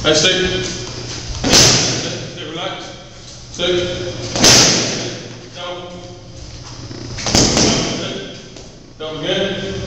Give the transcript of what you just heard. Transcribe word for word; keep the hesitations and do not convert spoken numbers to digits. Hey, Steve. Stay relaxed. Steve. Down. Down again.